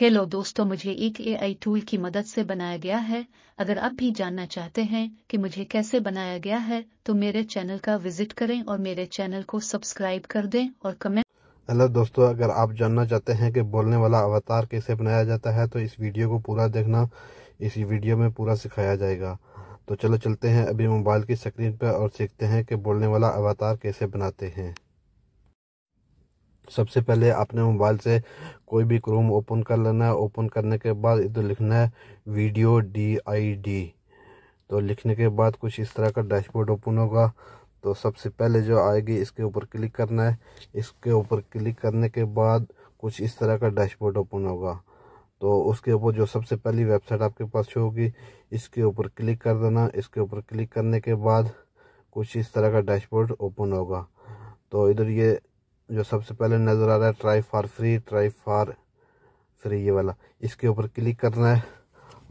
Hello दोस्तों, मुझे एक एआई टूल की मदद से बनाया गया है। अगर आप भी जानना चाहते हैं कि मुझे कैसे बनाया गया है तो मेरे चैनल का विजिट करें और मेरे चैनल को सब्सक्राइब कर दें और कमेंट। हेलो दोस्तों, अगर आप जानना चाहते हैं कि बोलने वाला अवतार कैसे बनाया जाता है तो इस वीडियो को पूरा देखना। इसी वीडियो में पूरा सिखाया जाएगा। तो चलो चलते हैं अभी मोबाइल की स्क्रीन पर और सीखते हैं कि बोलने वाला अवतार कैसे बनाते हैं। सबसे पहले आपने मोबाइल से कोई भी क्रोम ओपन कर लेना है। ओपन करने के बाद इधर लिखना है वीडियो DID। तो लिखने के बाद कुछ इस तरह का डैशबोर्ड ओपन होगा। तो सबसे पहले जो आएगी इसके ऊपर क्लिक करना है। इसके ऊपर क्लिक करने के बाद कुछ इस तरह का डैशबोर्ड ओपन होगा। तो उसके ऊपर जो सबसे पहली वेबसाइट आपके पास शो होगी इसके ऊपर क्लिक कर देना। इसके ऊपर क्लिक करने के बाद कुछ इस तरह का डैशबोर्ड ओपन होगा। तो इधर ये जो सबसे पहले नज़र आ रहा है ट्राई फॉर फ्री ये वाला, इसके ऊपर क्लिक करना है।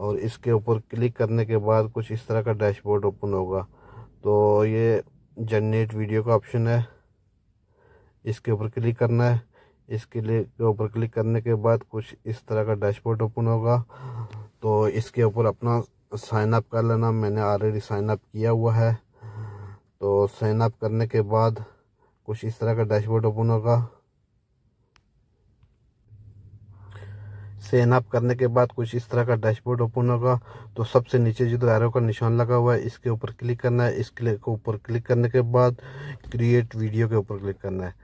और इसके ऊपर क्लिक करने के बाद कुछ इस तरह का डैशबोर्ड ओपन होगा। तो ये जनरेट वीडियो का ऑप्शन है, इसके ऊपर क्लिक करना है। इसके लिए ऊपर क्लिक करने के बाद कुछ इस तरह का डैशबोर्ड ओपन होगा। तो इसके ऊपर अपना साइनअप कर लेना। मैंने ऑलरेडी साइनअप किया हुआ है। तो साइनअप करने के बाद कुछ इस तरह का डैशबोर्ड ओपन होगा। साइन अप करने के बाद कुछ इस तरह का डैशबोर्ड ओपन होगा। तो सबसे नीचे जो एरो का निशान लगा हुआ है इसके ऊपर क्लिक करना है। इसके ऊपर क्लिक करने के बाद क्रिएट वीडियो के ऊपर क्लिक करना है।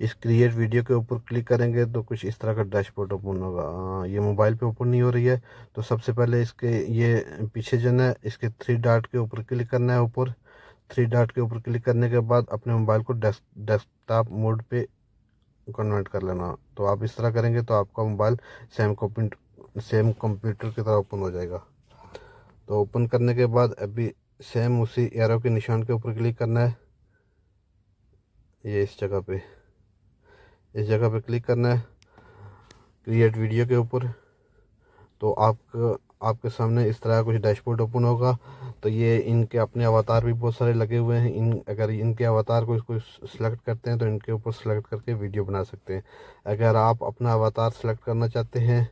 इस क्रिएट वीडियो के ऊपर क्लिक करेंगे तो कुछ इस तरह का डैशबोर्ड ओपन होगा। ये मोबाइल पे ओपन नहीं हो रही है। तो सबसे पहले इसके ये पीछे जो है इसके 3 डॉट के ऊपर क्लिक करना है। ऊपर 3 डॉट के ऊपर क्लिक करने के बाद अपने मोबाइल को डेस्कटॉप मोड पे कन्वर्ट कर लेना। तो आप इस तरह करेंगे तो आपका मोबाइल सेम कंप्यूटर की तरह ओपन हो जाएगा। तो ओपन करने के बाद अभी सेम उसी एरो के निशान के ऊपर क्लिक करना है। ये इस जगह पे क्लिक करना है क्रिएट वीडियो के ऊपर। तो आपके सामने इस तरह कुछ डैशबोर्ड ओपन होगा। तो ये इनके अपने अवतार भी बहुत सारे लगे हुए हैं। अगर इनके अवतार को इसको सिलेक्ट करते हैं तो इनके ऊपर सिलेक्ट करके वीडियो बना सकते हैं। अगर आप अपना अवतार सिलेक्ट करना चाहते हैं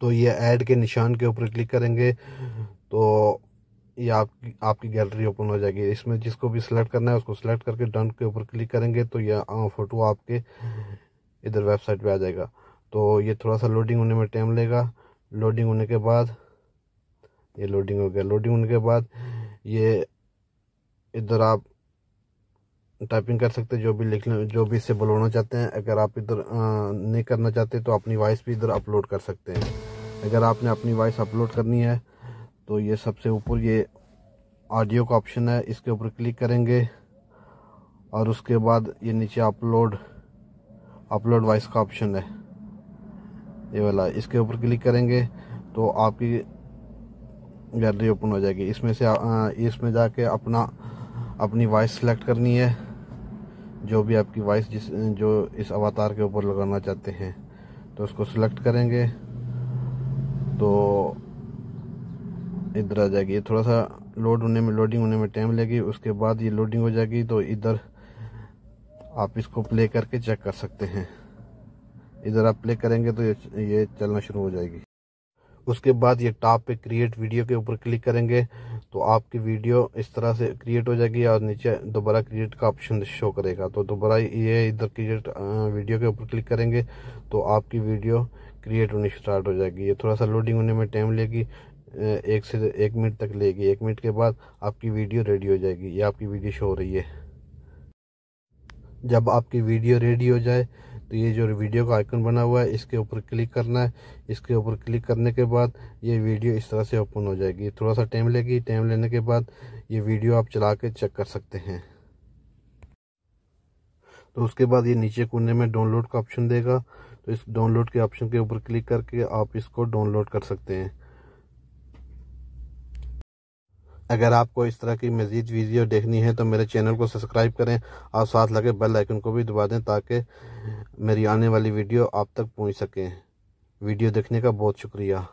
तो ये ऐड के निशान के ऊपर क्लिक करेंगे तो ये आपकी गैलरी ओपन हो जाएगी। इसमें जिसको भी सिलेक्ट करना है उसको सिलेक्ट करके डन के ऊपर क्लिक करेंगे तो ये फ़ोटो आपके इधर वेबसाइट पर आ जाएगा। तो ये थोड़ा सा लोडिंग होने में टाइम लेगा। लोडिंग होने के बाद ये लोडिंग हो गया। लोडिंग होने के बाद ये इधर आप टाइपिंग कर सकते हैं जो भी इससे बोलवाना चाहते हैं। अगर आप इधर नहीं करना चाहते तो अपनी वॉइस भी इधर अपलोड कर सकते हैं। अगर आपने अपनी वॉइस अपलोड करनी है तो ये सबसे ऊपर ये ऑडियो का ऑप्शन है, इसके ऊपर क्लिक करेंगे। और उसके बाद ये नीचे अपलोड वॉइस का ऑप्शन है ये वाला, इसके ऊपर क्लिक करेंगे तो आपकी गैलरी ओपन हो जाएगी। इसमें जाके अपनी वॉइस सेलेक्ट करनी है, जो भी आपकी वॉइस जो इस अवतार के ऊपर लगाना चाहते हैं तो उसको सिलेक्ट करेंगे तो इधर आ जाएगी। थोड़ा सा लोडिंग होने में टाइम लगेगी। उसके बाद ये लोडिंग हो जाएगी तो इधर आप इसको प्ले करके चेक कर सकते हैं। इधर आप प्ले करेंगे तो ये चलना शुरू हो जाएगी। उसके बाद ये टॉप पे क्रिएट वीडियो के ऊपर क्लिक करेंगे तो आपकी वीडियो इस तरह से क्रिएट हो जाएगी और नीचे दोबारा क्रिएट का ऑप्शन शो करेगा। तो दोबारा ये इधर क्रिएट वीडियो के ऊपर क्लिक करेंगे तो आपकी वीडियो क्रिएट होनी स्टार्ट हो जाएगी। ये थोड़ा सा लोडिंग होने में टाइम लेगी, 1 से 1 मिनट तक लेगी। 1 मिनट के बाद आपकी वीडियो रेडी हो जाएगी। ये आपकी वीडियो शो हो रही है। जब आपकी वीडियो रेडी हो जाए तो ये जो वीडियो का आइकन बना हुआ है इसके ऊपर क्लिक करना है। इसके ऊपर क्लिक करने के बाद ये वीडियो इस तरह से ओपन हो जाएगी। थोड़ा सा टाइम लेगी। टाइम लेने के बाद ये वीडियो आप चला के चेक कर सकते हैं। तो उसके बाद ये नीचे कोने में डाउनलोड का ऑप्शन देगा तो इस डाउनलोड के ऑप्शन के ऊपर क्लिक करके आप इसको डाउनलोड कर सकते हैं। अगर आपको इस तरह की मज़ीद वीडियो देखनी है तो मेरे चैनल को सब्सक्राइब करें और साथ लगे बेल आइकन को भी दबा दें ताकि मेरी आने वाली वीडियो आप तक पहुंच सके। वीडियो देखने का बहुत शुक्रिया।